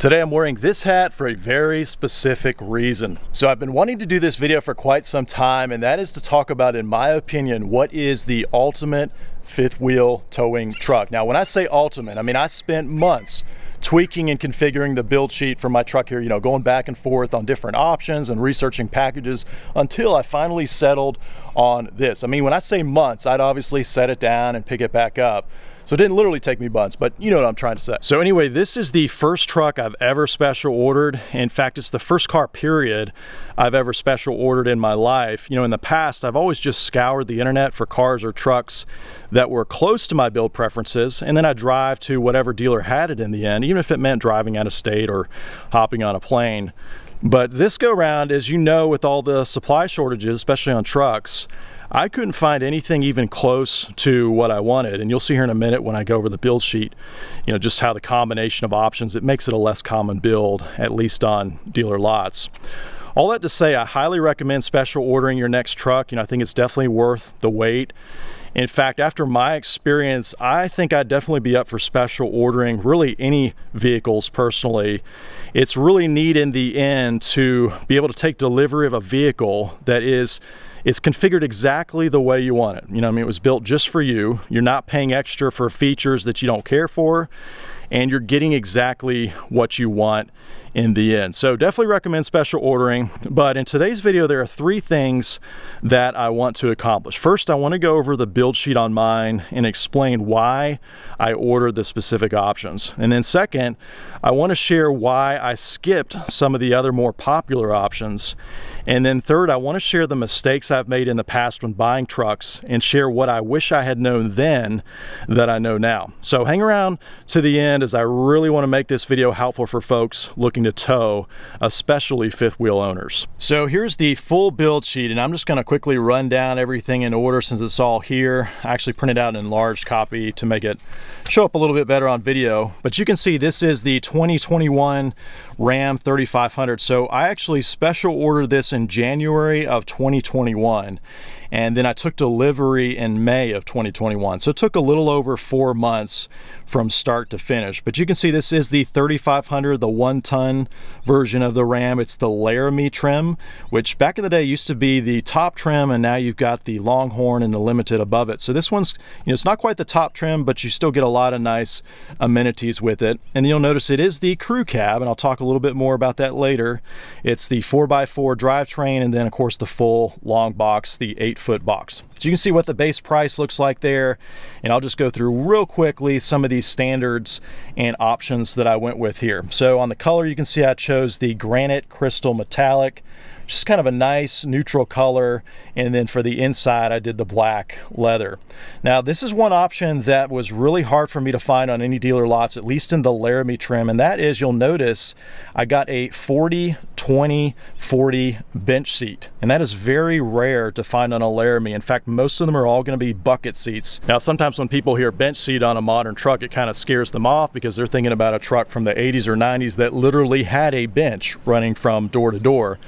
Today I'm wearing this hat for a very specific reason. So I've been wanting to do this video for quite some time, and that is to talk about, in my opinion, what is the ultimate fifth wheel towing truck. Now, when I say ultimate, I mean, I spent months tweaking and configuring the build sheet for my truck here, you know, going back and forth on different options and researching packages until I finally settled on this. I mean, when I say months, I'd obviously set it down and pick it back up. So it didn't literally take me months, but you know what I'm trying to say. So anyway, this is the first truck I've ever special ordered. In fact, it's the first car period I've ever special ordered in my life. You know, in the past, I've always just scoured the internet for cars or trucks that were close to my build preferences, and then I drive to whatever dealer had it in the end, even if it meant driving out of state or hopping on a plane. But this go round, as you know, with all the supply shortages, especially on trucks, I couldn't find anything even close to what I wanted. And you'll see here in a minute when I go over the build sheet, you know, just how the combination of options, it makes it a less common build, at least on dealer lots. All that to say, I highly recommend special ordering your next truck. You know, I think it's definitely worth the wait. In fact, after my experience, I think I'd definitely be up for special ordering really any vehicles personally. It's really neat in the end to be able to take delivery of a vehicle that is, it's configured exactly the way you want it. You know, I mean, it was built just for you. You're not paying extra for features that you don't care for, and you're getting exactly what you want in the end. So definitely recommend special ordering. But in today's video, there are three things that I want to accomplish. First, I want to go over the build sheet on mine and explain why I ordered the specific options. And then second, I want to share why I skipped some of the other more popular options. And then third, I want to share the mistakes I've made in the past when buying trucks and share what I wish I had known then that I know now. So hang around to the end, as I really want to make this video helpful for folks looking to tow, especially fifth wheel owners. So here's the full build sheet, and I'm just going to quickly run down everything in order since it's all here. I actually printed out an enlarged copy to make it show up a little bit better on video, but you can see this is the 2021 Ram 3500. So I actually special ordered this in January of 2021, and then I took delivery in May of 2021. So it took a little over 4 months from start to finish. But you can see this is the 3500, the 1-ton version of the Ram. It's the Laramie trim, which back in the day used to be the top trim, and now you've got the Longhorn and the Limited above it. So this one's, you know, it's not quite the top trim, but you still get a lot of nice amenities with it. And you'll notice it is the crew cab, and I'll talk a little bit more about that later. It's the 4x4 drivetrain, and then of course the full long box, the 8-foot box. So you can see what the base price looks like there, and I'll just go through real quickly some of these standards and options that I went with here. So on the color, you can see I chose the Granite Crystal Metallic, just kind of a nice neutral color, and then for the inside I did the black leather. Now this is one option that was really hard for me to find on any dealer lots, at least in the Laramie trim, and that is, you'll notice I got a 40/20/40 bench seat, and that is very rare to find on a Laramie. In fact, most of them are all going to be bucket seats. Now sometimes when people hear bench seat on a modern truck, it kind of scares them off because they're thinking about a truck from the 80s or 90s that literally had a bench running from door to door.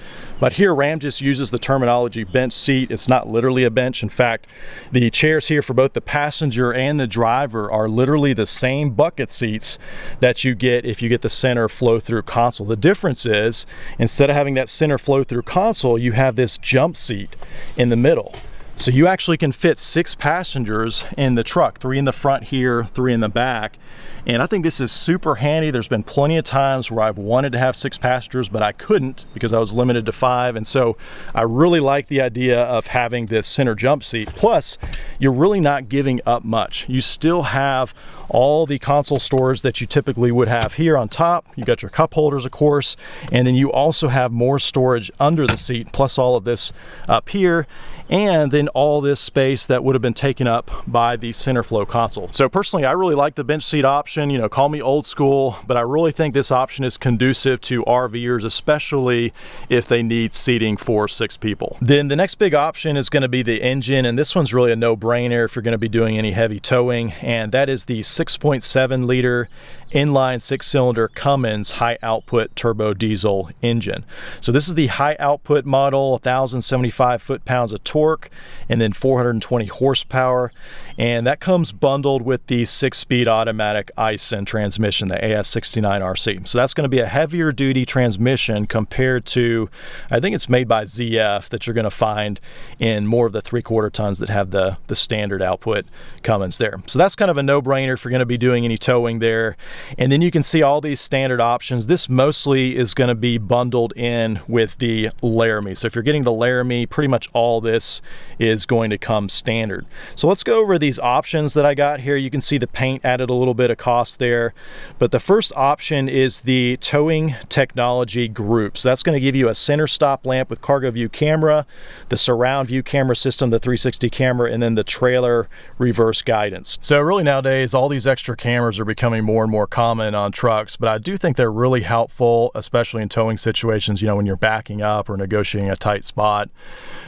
But here Ram just uses the terminology bench seat. It's not literally a bench. In fact, the chairs here for both the passenger and the driver are literally the same bucket seats that you get if you get the center flow-through console. The difference is, instead of having that center flow-through console, you have this jump seat in the middle. So you actually can fit 6 passengers in the truck, 3 in the front here, 3 in the back. And I think this is super handy. There's been plenty of times where I've wanted to have 6 passengers, but I couldn't because I was limited to 5. And so I really like the idea of having this center jump seat. Plus, you're really not giving up much. You still have all the console storage that you typically would have here on top. You got your cup holders, of course, and then you also have more storage under the seat, plus all of this up here, and then all this space that would have been taken up by the center flow console. So personally, I really like the bench seat option. You know, call me old school, but I really think this option is conducive to RVers, especially if they need seating for 6 people. Then the next big option is going to be the engine, and this one's really a no-brainer if you're going to be doing any heavy towing, and that is the 6.7-liter inline six-cylinder Cummins high output turbo diesel engine. So this is the high output model, 1,075 foot-pounds of torque and then 420 horsepower, and that comes bundled with the six-speed automatic ISIN transmission, the AS69RC. So that's going to be a heavier duty transmission compared to, I think it's made by ZF, that you're going to find in more of the three-quarter tons that have the standard output Cummins there. So that's kind of a no-brainer if you're going to be doing any towing there. And then you can see all these standard options. This mostly is going to be bundled in with the Laramie. So if you're getting the Laramie, pretty much all this is going to come standard. So let's go over these options that I got here. You can see the paint added a little bit of cost there, but the first option is the towing technology group. So that's going to give you a center stop lamp with cargo view camera, the surround view camera system, the 360 camera, and then the trailer reverse guidance. So really nowadays, all these extra cameras are becoming more and more common on trucks, but I do think they're really helpful, especially in towing situations, you know, when you're backing up or negotiating a tight spot.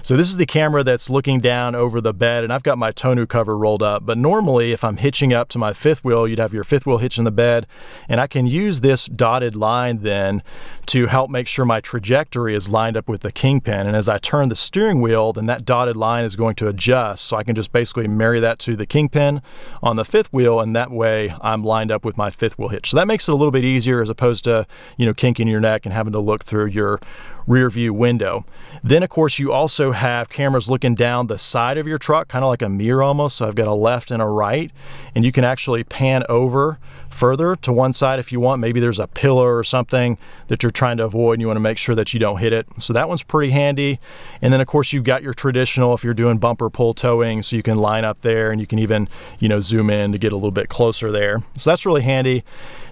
So this is the camera that's looking down over the bed, and I've got my tonneau cover rolled up, but normally if I'm hitching up to my fifth wheel, you'd have your fifth wheel hitch in the bed, and I can use this dotted line then to help make sure my trajectory is lined up with the kingpin. And as I turn the steering wheel, then that dotted line is going to adjust, so I can just basically marry that to the kingpin on the fifth wheel, and that way I'm lined up with my fifth wheel hitch. So that makes it a little bit easier as opposed to, you know, kinking your neck and having to look through your rear view window. Then of course you also have cameras looking down the side of your truck, kind of like a mirror almost. So I've got a left and a right, and you can actually pan over further to one side if you want. Maybe there's a pillar or something that you're trying to avoid and you want to make sure that you don't hit it. So that one's pretty handy. And then of course you've got your traditional, if you're doing bumper pull towing, so you can line up there and you can even, you know, zoom in to get a little bit closer there. So that's really handy.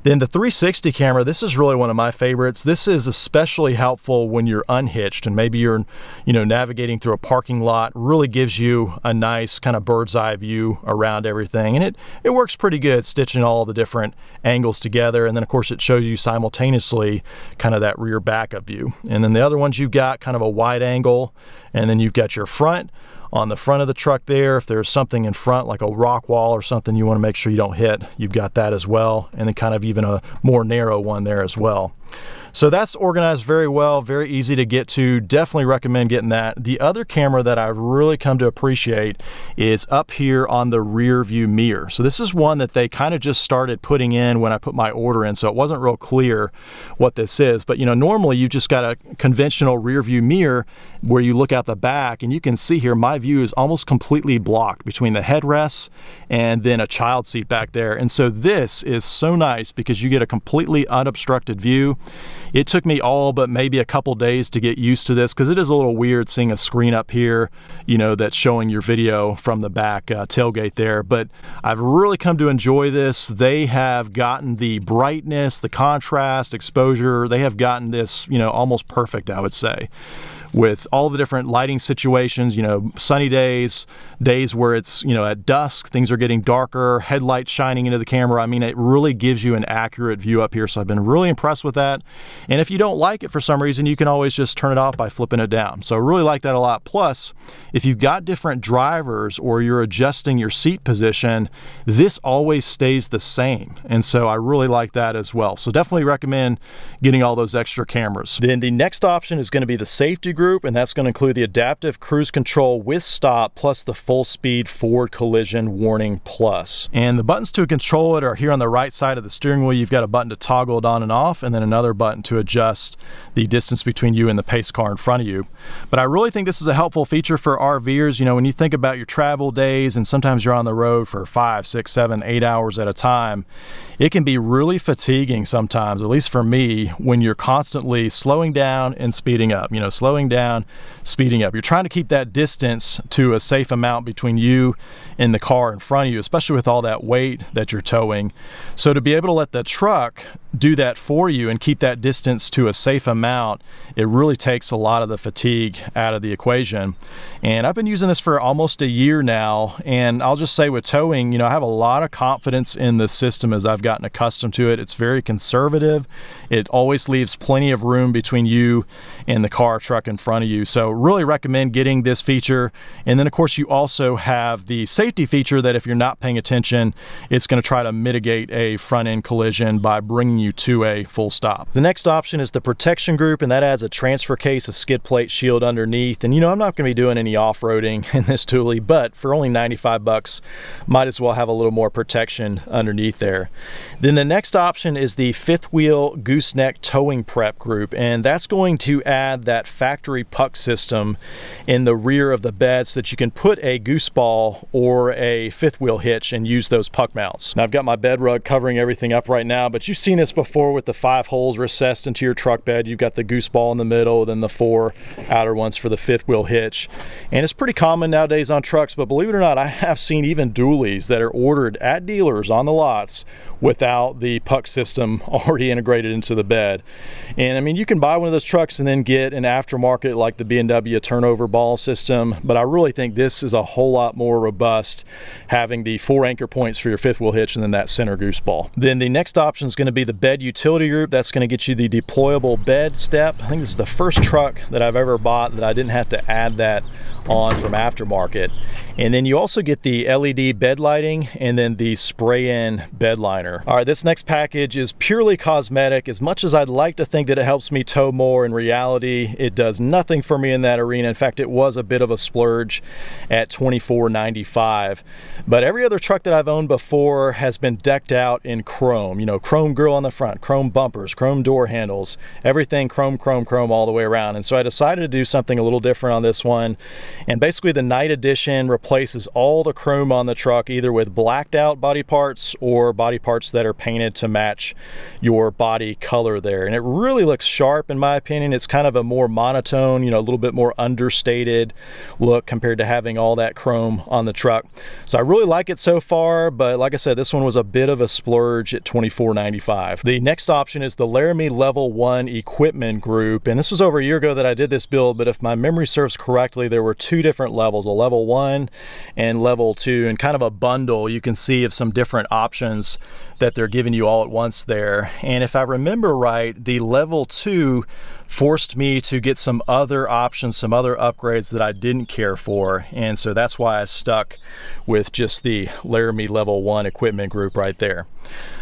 Then the 360 camera, this is really one of my favorites. This is especially helpful when you're unhitched and maybe you're, you know, navigating through a parking lot. Really gives you a nice kind of bird's eye view around everything, and it works pretty good stitching all the different angles together. And then of course it shows you simultaneously kind of that rear backup view. And then the other ones, you've got kind of a wide angle, and then you've got your front on the front of the truck there. If there's something in front, like a rock wall or something you want to make sure you don't hit, you've got that as well. And then kind of even a more narrow one there as well. So that's organized very well, very easy to get to. Definitely recommend getting that. The other camera that I've really come to appreciate is up here on the rear view mirror. So this is one that they kind of just started putting in when I put my order in, so it wasn't real clear what this is. But you know, normally you've just got a conventional rear view mirror where you look out the back, and you can see here my view is almost completely blocked between the headrests and then a child seat back there. And so this is so nice because you get a completely unobstructed view. It took me all but maybe a couple days to get used to this, because it is a little weird seeing a screen up here, you know, that's showing your video from the back tailgate there. But I've really come to enjoy this. They have gotten the brightness, the contrast, exposure. They have gotten this, you know, almost perfect, I would say, with all the different lighting situations, you know, sunny days, days where it's, you know, at dusk, things are getting darker, headlights shining into the camera. I mean, it really gives you an accurate view up here. So I've been really impressed with that. And if you don't like it for some reason, you can always just turn it off by flipping it down. So I really like that a lot. Plus, if you've got different drivers or you're adjusting your seat position, this always stays the same. And so I really like that as well. So definitely recommend getting all those extra cameras. Then the next option is going to be the safety group, and that's going to include the adaptive cruise control with stop, plus the full speed forward collision warning plus. And the buttons to control it are here on the right side of the steering wheel. You've got a button to toggle it on and off, and then another button to adjust the distance between you and the pace car in front of you. But I really think this is a helpful feature for RVers. You know, when you think about your travel days, and sometimes you're on the road for 5, 6, 7, 8 hours at a time, it can be really fatiguing sometimes, at least for me, when you're constantly slowing down and speeding up, you know, slowing down, speeding up. You're trying to keep that distance to a safe amount between you and the car in front of you, especially with all that weight that you're towing. So to be able to let the truck do that for you and keep that distance to a safe amount, it really takes a lot of the fatigue out of the equation. And I've been using this for almost a year now, and I'll just say with towing, you know, I have a lot of confidence in the system as I've gotten accustomed to it. It's very conservative. It always leaves plenty of room between you and the car, truck, and front of you. So really recommend getting this feature. And then of course you also have the safety feature that if you're not paying attention, it's going to try to mitigate a front end collision by bringing you to a full stop. The next option is the protection group, and that adds a transfer case, a skid plate shield underneath. And you know, I'm not going to be doing any off-roading in this Thule, but for only 95 bucks, might as well have a little more protection underneath there. Then the next option is the fifth wheel gooseneck towing prep group, and that's going to add that factory puck system in the rear of the bed so that you can put a goose ball or a fifth wheel hitch and use those puck mounts. Now I've got my bed rug covering everything up right now, but you've seen this before with the 5 holes recessed into your truck bed. You've got the goose ball in the middle, then the 4 outer ones for the fifth wheel hitch. And it's pretty common nowadays on trucks, but believe it or not, I have seen even dualies that are ordered at dealers on the lots without the puck system already integrated into the bed. And I mean, you can buy one of those trucks and then get an aftermarket like the B&W turnover ball system, but I really think this is a whole lot more robust, having the 4 anchor points for your fifth wheel hitch and then that center goose ball. Then the next option is going to be the bed utility group. That's going to get you the deployable bed step. I think this is the first truck that I've ever bought that I didn't have to add that on from aftermarket. And then you also get the LED bed lighting and then the spray-in bed liner. All right, this next package is purely cosmetic. As much as I'd like to think that it helps me tow more, in reality, it does nothing for me in that arena. In fact, it was a bit of a splurge at $24.95. But every other truck that I've owned before has been decked out in chrome. You know, chrome grille on the front, chrome bumpers, chrome door handles, everything chrome, chrome, chrome all the way around. And so I decided to do something a little different on this one. And basically the Night Edition replaces all the chrome on the truck, either with blacked out body parts or body parts that are painted to match your body color there. And it really looks sharp in my opinion. It's kind of a more monotone, you know, a little bit more understated look compared to having all that chrome on the truck. So I really like it so far, but like I said, this one was a bit of a splurge at $24.95. The next option is the Laramie Level 1 Equipment Group. And this was over a year ago that I did this build, but if my memory serves correctly, there were 2 different levels, a level 1 and level 2, and kind of a bundle you can see of some different options that they're giving you all at once there. And if I remember right, the level 2 forced me to get some other options, some other upgrades that I didn't care for. And so that's why I stuck with just the Laramie Level 1 Equipment Group right there.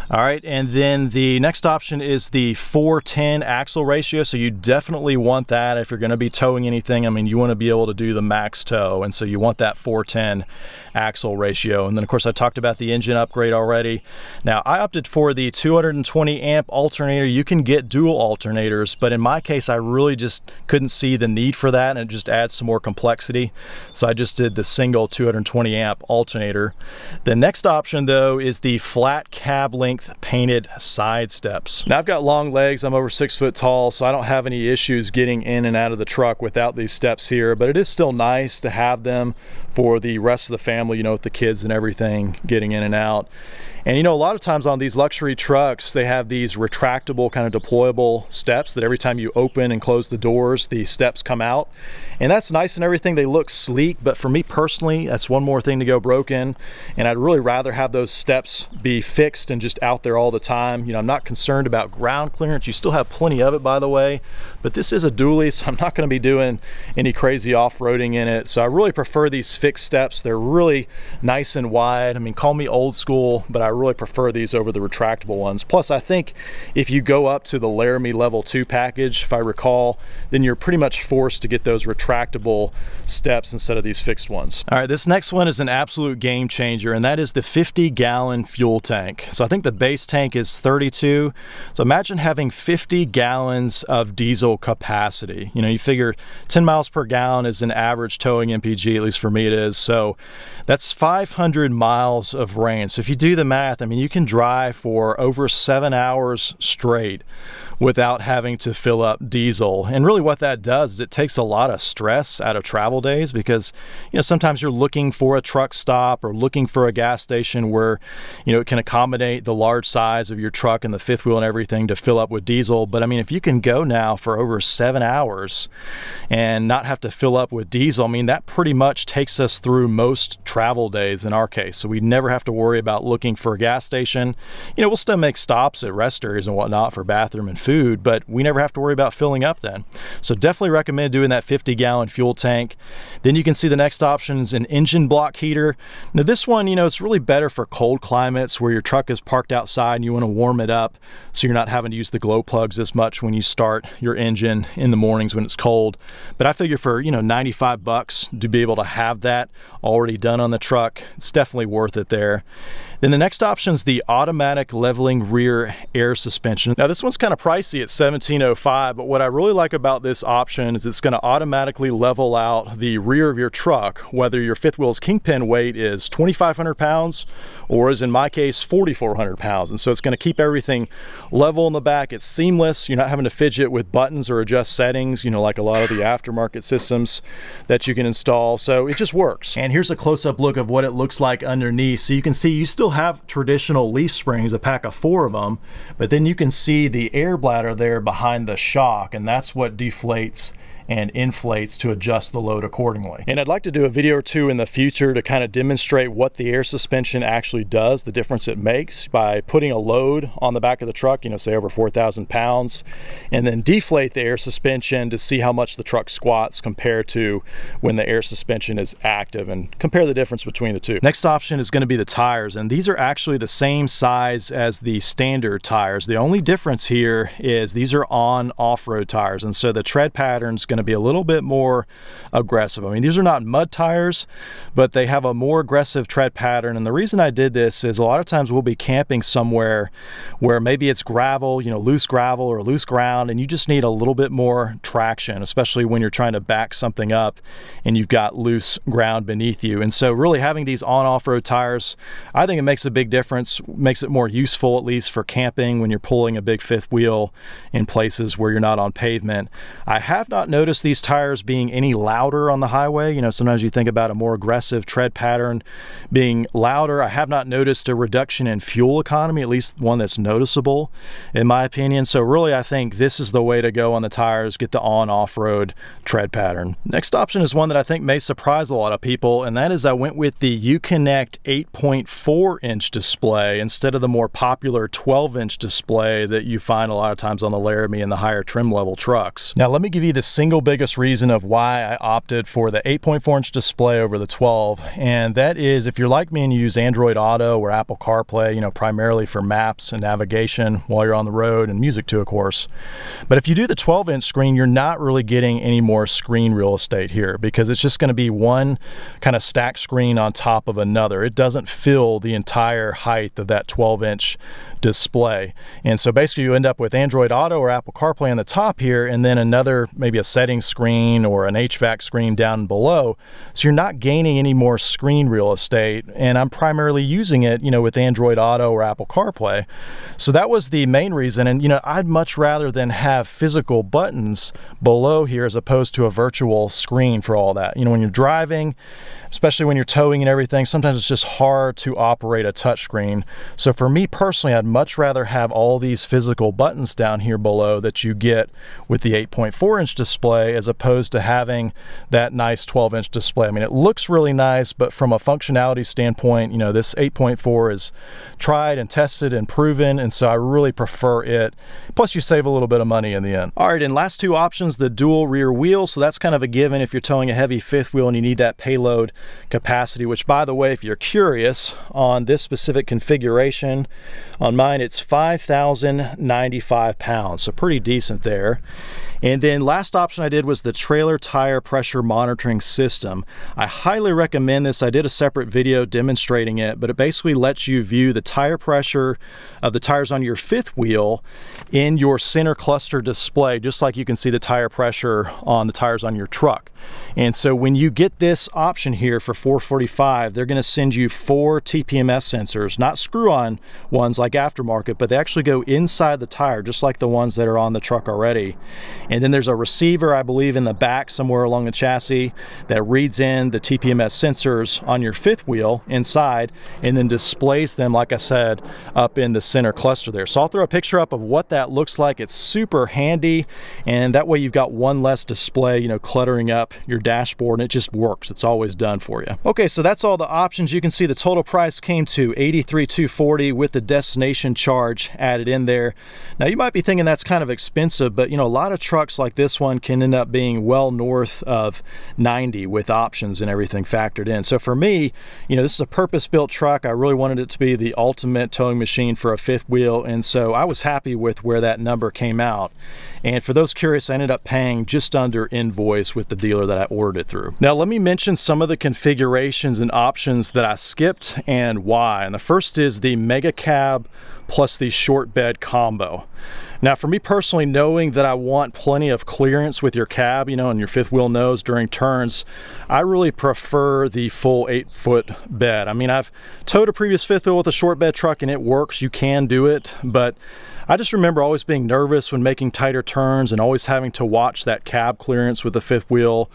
All right, and then the next option is the 4-10 axle ratio. So you definitely want that if you're going to be towing anything. I mean, you want to be able to do the max tow, and so you want that 4-10 axle ratio. And then of course I talked about the engine upgrade already. Now I opted for the 220 amp alternator. You can get dual alternators, but in my case I really just couldn't see the need for that, and it just adds some more complexity. So I just did the single 220 amp alternator. The next option though is the flat cab length painted side steps. Now I've got long legs, I'm over 6 foot tall, so I don't have any issues getting in and out of the truck without these steps here, but it is still nice to have them for the rest of the family, you know, with the kids and everything getting in and out. And you know, a lot of times on these luxury trucks, they have these retractable kind of deployable steps that every time you open and close the doors, the steps come out. And that's nice and everything, they look sleek, but for me personally, that's one more thing to go broken. And I'd really rather have those steps be fixed and just out there all the time. You know, I'm not concerned about ground clearance. You still have plenty of it, by the way, but this is a dually, so I'm not gonna be doing any crazy off-roading in it. So I really prefer these fixed steps. They're really nice and wide. I mean, call me old school, but I really prefer these over the retractable ones. Plus, I think if you go up to the Laramie Level 2 package, if I recall, then you're pretty much forced to get those retractable steps instead of these fixed ones. All right, this next one is an absolute game changer, and that is the 50-gallon fuel tank. So I think the base tank is 32. So imagine having 50 gallons of diesel capacity. You know, you figure 10 miles per gallon is an average towing MPG, at least for me it is. So that's 500 miles of range. So if you do the math, I mean, you can drive for over 7 hours straight without having to fill up diesel. And really what that does is it takes a lot of stress out of travel days, because you know, sometimes you're looking for a truck stop or looking for a gas station where, you know, it can accommodate the large size of your truck and the fifth wheel and everything to fill up with diesel. But I mean, if you can go now for over 7 hours and not have to fill up with diesel, I mean, that pretty much takes us through most travel days in our case. So we never have to worry about looking for a gas station. You know, we'll still make stops at rest areas and whatnot for bathroom and food, food, but we never have to worry about filling up then. So definitely recommend doing that 50-gallon fuel tank. Then you can see the next option is an engine block heater. Now this one, you know, it's really better for cold climates where your truck is parked outside and you want to warm it up, so you're not having to use the glow plugs as much when you start your engine in the mornings when it's cold. But I figure for, you know, $95 to be able to have that already done on the truck, it's definitely worth it there. Then the next option is the automatic leveling rear air suspension. Now this one's kind of pricey at $17.05, but what I really like about this option is it's going to automatically level out the rear of your truck, whether your fifth wheel's kingpin weight is 2,500 pounds or, as in my case, 4,400 pounds. And so it's going to keep everything level in the back. It's seamless. You're not having to fidget with buttons or adjust settings, you know, like a lot of the aftermarket systems that you can install. So it just works. And here's a close-up look of what it looks like underneath. So you can see you still have traditional leaf springs, a pack of 4 of them, but then you can see the air bladder there behind the shock, and that's what deflates and inflates to adjust the load accordingly. And I'd like to do a video or two in the future to kind of demonstrate what the air suspension actually does, the difference it makes by putting a load on the back of the truck, you know, say over 4,000 pounds, and then deflate the air suspension to see how much the truck squats compared to when the air suspension is active, and compare the difference between the two. Next option is going to be the tires, and these are actually the same size as the standard tires. The only difference here is these are on off-road tires, and so the tread pattern's going to be a little bit more aggressive. I mean, these are not mud tires, but they have a more aggressive tread pattern. And the reason I did this is a lot of times we'll be camping somewhere where maybe it's gravel, you know, loose gravel or loose ground, and you just need a little bit more traction, especially when you're trying to back something up and you've got loose ground beneath you. And so really having these on off-road tires, I think it makes a big difference, makes it more useful, at least for camping, when you're pulling a big fifth wheel in places where you're not on pavement. I have not noticed these tires being any louder on the highway. You know, sometimes you think about a more aggressive tread pattern being louder. I have not noticed a reduction in fuel economy, at least one that's noticeable in my opinion. So really, I think this is the way to go on the tires, get the on off-road tread pattern. Next option is one that I think may surprise a lot of people, and that is I went with the Uconnect 8.4-inch display instead of the more popular 12-inch display that you find a lot of times on the Laramie and the higher trim level trucks. Now let me give you the single biggest reason of why I opted for the 8.4-inch display over the 12, and that is if you're like me and you use Android Auto or Apple CarPlay, you know, primarily for maps and navigation while you're on the road, and music too, of course. But if you do the 12-inch screen, you're not really getting any more screen real estate here, because it's just going to be one kind of stacked screen on top of another. It doesn't fill the entire height of that 12-inch display. And so basically you end up with Android Auto or Apple CarPlay on the top here, and then another, maybe a setting screen or an HVAC screen down below. So you're not gaining any more screen real estate, and I'm primarily using it, you know, with Android Auto or Apple CarPlay. So that was the main reason. And you know, I'd much rather than have physical buttons below here as opposed to a virtual screen for all that. You know, when you're driving, especially when you're towing and everything, sometimes it's just hard to operate a touchscreen. So for me personally, I'd much rather have all these physical buttons down here below that you get with the 8.4-inch display, as opposed to having that nice 12-inch display. I mean, it looks really nice, but from a functionality standpoint, you know, this 8.4 is tried and tested and proven, and so I really prefer it. Plus, you save a little bit of money in the end. All right, and last two options, the dual rear wheel. So that's kind of a given if you're towing a heavy fifth wheel and you need that payload capacity, which, by the way, if you're curious on this specific configuration, on mine it's 5,095 pounds, so pretty decent there. And then last option I did was the trailer tire pressure monitoring system. I highly recommend this. I did a separate video demonstrating it, but it basically lets you view the tire pressure of the tires on your fifth wheel in your center cluster display, just like you can see the tire pressure on the tires on your truck. And so when you get this option here for $445, they're going to send you 4 TPMS sensors, not screw-on ones like aftermarket, but they actually go inside the tire, just like the ones that are on the truck already. And then there's a receiver, I believe, in the back somewhere along the chassis that reads in the TPMS sensors on your fifth wheel inside and then displays them, like I said, up in the center cluster there. So I'll throw a picture up of what that looks like. It's super handy, and that way you've got one less display, you know, cluttering up your dashboard, and it just works. It's always done for you. Okay, so that's all the options. You can see the total price came to $83,240 with the destination charge added in there. Now you might be thinking that's kind of expensive, but you know, a lot of trucks like this one can end up being well north of 90 with options and everything factored in. So for me, you know, this is a purpose-built truck. I really wanted it to be the ultimate towing machine for a fifth wheel, and so I was happy with where that number came out. And for those curious, I ended up paying just under invoice with the dealer that I ordered it through. Now let me mention some of the configurations and options that I skipped and why. And the first is the mega cab plus the short bed combo. Now for me personally, knowing that I want plenty of clearance with your cab, you know, and your fifth wheel nose during turns, I really prefer the full 8-foot bed. I mean, I've towed a previous fifth wheel with a short bed truck and it works, you can do it, but I just remember always being nervous when making tighter turns and always having to watch that cab clearance with the fifth wheel.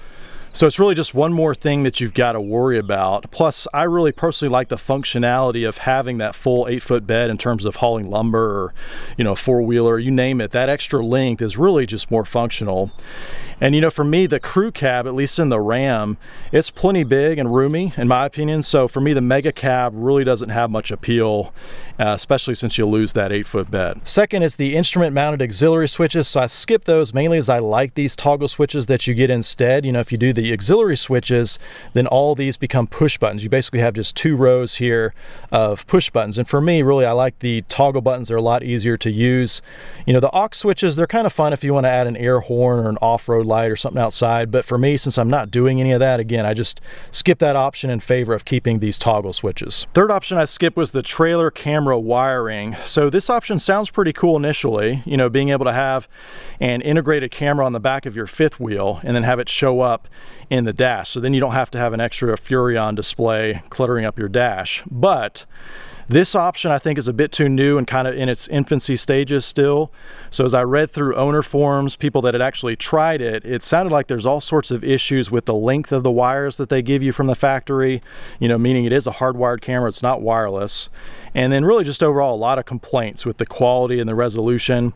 So it's really just one more thing that you've got to worry about. Plus, I really personally like the functionality of having that full 8-foot bed in terms of hauling lumber or, you know, four-wheeler, you name it. That extra length is really just more functional. And you know, for me, the crew cab, at least in the Ram, it's plenty big and roomy in my opinion. So for me, the mega cab really doesn't have much appeal, especially since you lose that 8-foot bed. Second is the instrument mounted auxiliary switches. So I skip those mainly as I like these toggle switches that you get instead. You know, if you do the auxiliary switches, then all these become push buttons. You basically have just two rows here of push buttons. And for me, really, I like the toggle buttons. They're a lot easier to use. You know, the aux switches, they're kind of fun if you want to add an air horn or an off-road light or something outside, but for me, since I'm not doing any of that, again, I just skip that option in favor of keeping these toggle switches. Third option I skipped was the trailer camera wiring. So this option sounds pretty cool initially, you know, being able to have an integrated camera on the back of your fifth wheel and then have it show up in the dash. So then you don't have to have an extra Furion display cluttering up your dash. But this option, I think, is a bit too new and kind of in its infancy stages still. So as I read through owner forums, people that had actually tried it, it sounded like there's all sorts of issues with the length of the wires that they give you from the factory, you know, meaning it is a hardwired camera, it's not wireless. And then really just overall a lot of complaints with the quality and the resolution.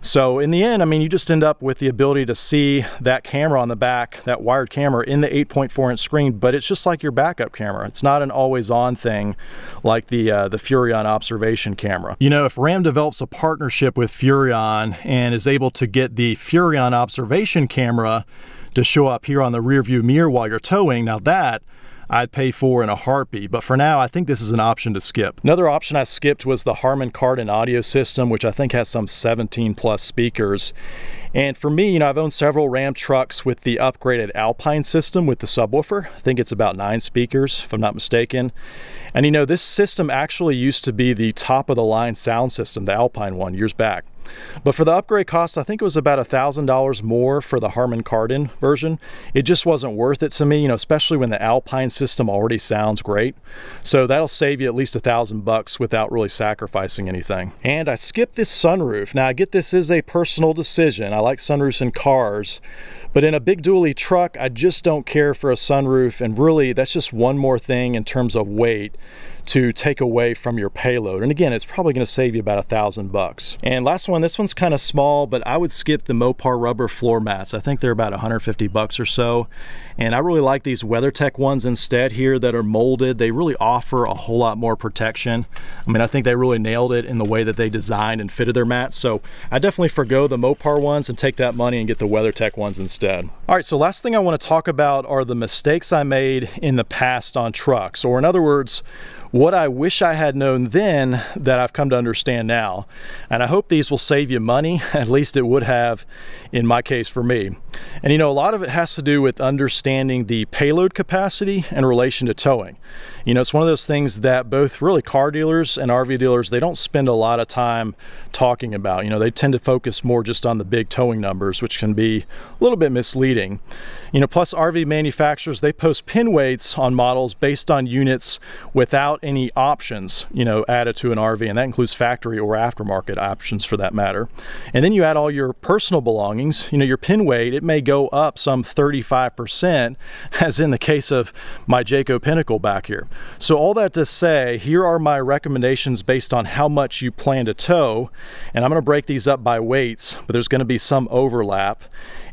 So in the end, I mean, you just end up with the ability to see that camera on the back, that wired camera in the 8.4-inch screen, but it's just like your backup camera. It's not an always-on thing like the Furion observation camera. You know, if Ram develops a partnership with Furion and is able to get the Furion observation camera to show up here on the rearview mirror while you're towing, now that I'd pay for in a heartbeat, but for now, I think this is an option to skip. Another option I skipped was the Harman Kardon audio system, which I think has some 17+ speakers. And for me, you know, I've owned several Ram trucks with the upgraded Alpine system with the subwoofer. I think it's about 9 speakers, if I'm not mistaken. And you know, this system actually used to be the top of the line sound system, the Alpine one, years back. But for the upgrade cost, I think it was about $1,000 more for the Harman Kardon version. It just wasn't worth it to me, you know, especially when the Alpine system already sounds great. So that'll save you at least $1,000 without really sacrificing anything. And I skipped this sunroof. Now I get this is a personal decision. I like sunroofs in cars, but in a big dually truck, I just don't care for a sunroof. And really, that's just one more thing in terms of weight to take away from your payload. And again, it's probably going to save you about $1,000. And last one, this one's kind of small, but I would skip the Mopar rubber floor mats. I think they're about $150 or so. And I really like these WeatherTech ones instead here that are molded. They really offer a whole lot more protection. I mean, I think they really nailed it in the way that they designed and fitted their mats. So I definitely forgo the Mopar ones and take that money and get the WeatherTech ones instead. All right, so last thing I want to talk about are the mistakes I made in the past on trucks, or in other words, what I wish I had known then that I've come to understand now. And I hope these will save you money, at least it would have in my case for me. And you know, a lot of it has to do with understanding the payload capacity in relation to towing. You know, it's one of those things that both really car dealers and RV dealers, they don't spend a lot of time talking about. You know, they tend to focus more just on the big towing numbers, which can be a little bit misleading. You know, plus RV manufacturers, they post pin weights on models based on units without any options, you know, added to an RV, and that includes factory or aftermarket options for that matter. And then you add all your personal belongings. You know, your pin weight, it may go up some 35%, as in the case of my Jayco Pinnacle back here. So all that to say, here are my recommendations based on how much you plan to tow, and I'm going to break these up by weights, but there's going to be some overlap.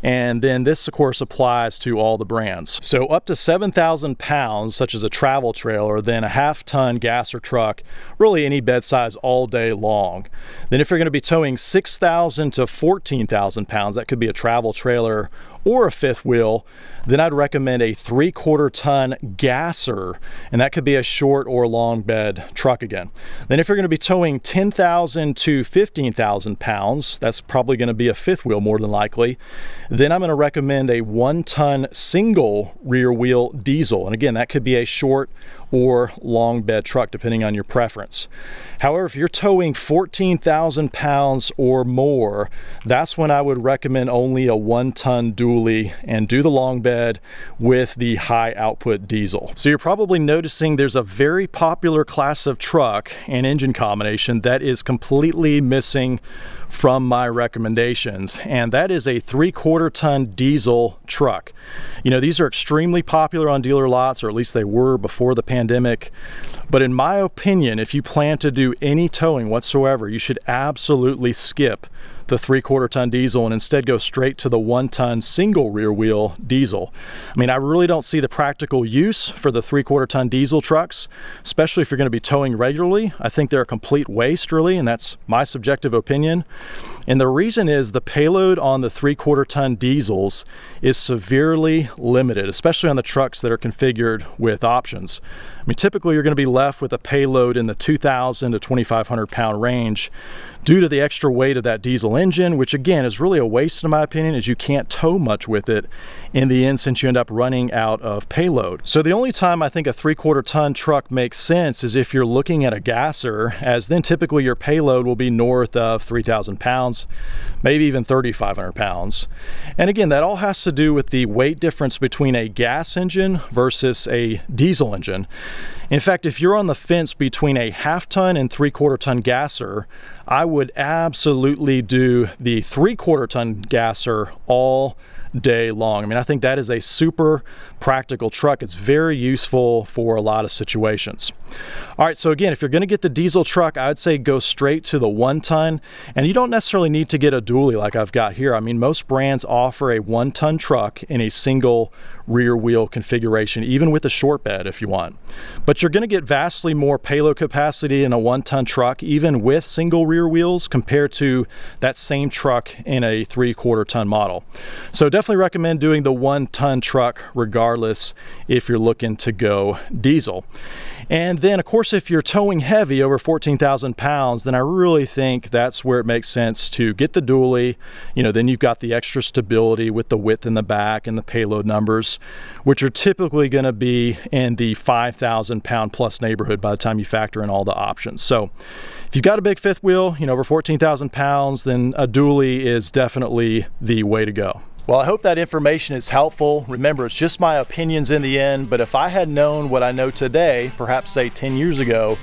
And then this, of course, applies to all the brands. So up to 7,000 pounds, such as a travel trailer, then a half-ton gasser truck, really any bed size all day long. Then if you're going to be towing 6,000 to 14,000 pounds, that could be a travel trailer or a fifth wheel, then I'd recommend a 3/4 ton gasser, and that could be a short or long bed truck again. Then if you're gonna be towing 10,000 to 15,000 pounds, that's probably gonna be a fifth wheel more than likely, then I'm gonna recommend a 1 ton single rear wheel diesel. And again, that could be a short or long bed truck, depending on your preference. However, if you're towing 14,000 pounds or more, that's when I would recommend only a 1 ton dually and do the long bed with the high output diesel. So you're probably noticing there's a very popular class of truck and engine combination that is completely missing from my recommendations, and that is a 3/4 ton diesel truck. You know, these are extremely popular on dealer lots, or at least they were before the pandemic. But in my opinion, if you plan to do any towing whatsoever, you should absolutely skip the 3/4 ton diesel and instead go straight to the 1 ton single rear wheel diesel. I mean, I really don't see the practical use for the 3/4 ton diesel trucks, especially if you're gonna be towing regularly. I think they're a complete waste, really, and that's my subjective opinion. And the reason is the payload on the 3/4 ton diesels is severely limited, especially on the trucks that are configured with options. I mean, typically you're gonna be left with a payload in the 2,000 to 2,500 pound range due to the extra weight of that diesel engine, which again is really a waste in my opinion, as you can't tow much with it in the end since you end up running out of payload. So the only time I think a 3/4 ton truck makes sense is if you're looking at a gasser, as then typically your payload will be north of 3,000 pounds, maybe even 3,500 pounds. And again, that all has to do with the weight difference between a gas engine versus a diesel engine. In fact, if you're on the fence between a 1/2 ton and 3/4 ton gasser, I would absolutely do the 3/4 ton gasser all day long. I mean, I think that is a super practical truck. It's very useful for a lot of situations. All right, so again, if you're gonna get the diesel truck, I would say go straight to the 1 ton, and you don't necessarily need to get a dually like I've got here. I mean, most brands offer a 1 ton truck in a single rear wheel configuration, even with a short bed if you want. But you're gonna get vastly more payload capacity in a 1 ton truck, even with single rear wheels, compared to that same truck in a 3/4 ton model. So definitely recommend doing the 1 ton truck regardless if you're looking to go diesel. And then of course, if you're towing heavy over 14,000 pounds, then I really think that's where it makes sense to get the dually. You know, then you've got the extra stability with the width in the back and the payload numbers, which are typically gonna be in the 5,000 pound plus neighborhood by the time you factor in all the options. So if you've got a big fifth wheel, you know, over 14,000 pounds, then a dually is definitely the way to go. Well, I hope that information is helpful. Remember, it's just my opinions in the end, but if I had known what I know today, perhaps say 10 years ago,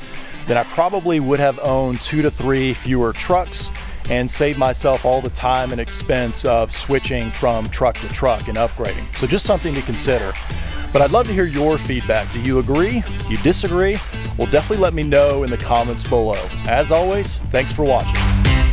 then I probably would have owned 2 to 3 fewer trucks and saved myself all the time and expense of switching from truck to truck and upgrading. So just something to consider. But I'd love to hear your feedback. Do you agree? Do you disagree? Well, definitely let me know in the comments below. As always, thanks for watching.